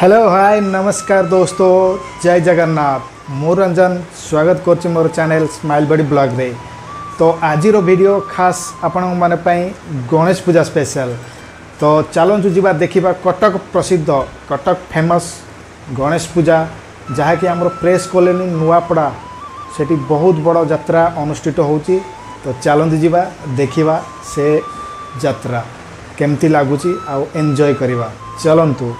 Hello hi नमस्कार दोस्तों, जय जगन्नाथ। मु रंजन स्वागत करछि मोर चैनल स्माइलबडी ब्लॉग रे। तो आज रो वीडियो खास आपण माने पई गणेश पूजा स्पेशल। तो चलंतु जीवा देखिबा कटक प्रसिद्ध कटक फेमस गणेश पूजा, जहा कि हमर प्रेस कॉलोनी नुआपड़ा सेठी बहुत बड़ा यात्रा अनुष्ठित होउची। तो चलंतु जीवा देखिबा से यात्रा केमती लागुची आ एन्जॉय करबा, चलंतु।